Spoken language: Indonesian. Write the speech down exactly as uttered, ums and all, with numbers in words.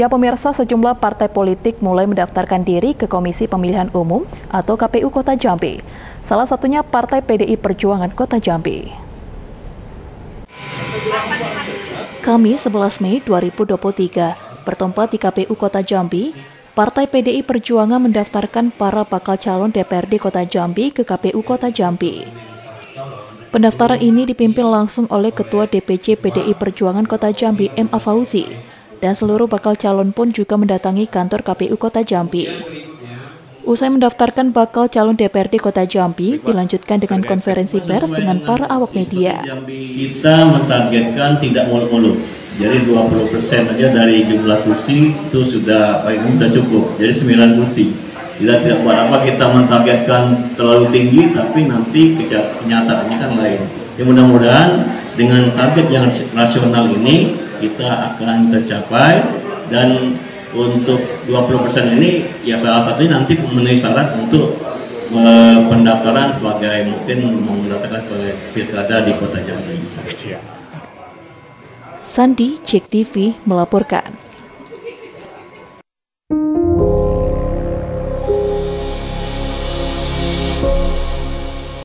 Ya pemirsa, sejumlah partai politik mulai mendaftarkan diri ke Komisi Pemilihan Umum atau K P U Kota Jambi. Salah satunya Partai P D I Perjuangan Kota Jambi. Kamis sebelas Mei dua ribu dua puluh tiga, bertempat di K P U Kota Jambi, Partai P D I Perjuangan mendaftarkan para bakal calon D P R D Kota Jambi ke K P U Kota Jambi. Pendaftaran ini dipimpin langsung oleh Ketua D P C P D I Perjuangan Kota Jambi M. Afauzi. Dan seluruh bakal calon pun juga mendatangi kantor K P U Kota Jambi. Usai mendaftarkan bakal calon D P R D Kota Jambi, dilanjutkan dengan konferensi pers dengan para awak media. Kita mentargetkan tidak muluk-muluk, jadi dua puluh persen aja dari jumlah kursi itu sudah sudah cukup, jadi sembilan kursi. Kita tidak apa-apa kita mentargetkan terlalu tinggi, tapi nanti kenyataannya kan lain. Ya mudah-mudahan dengan target yang rasional ini, kita akan tercapai, dan untuk dua puluh persen ini ya salah satunya nanti memenuhi syarat untuk uh, pendaftaran sebagai mungkin mendaftarkan sebagai pilkada di Kota Jambi. Sandi, Jek T V melaporkan.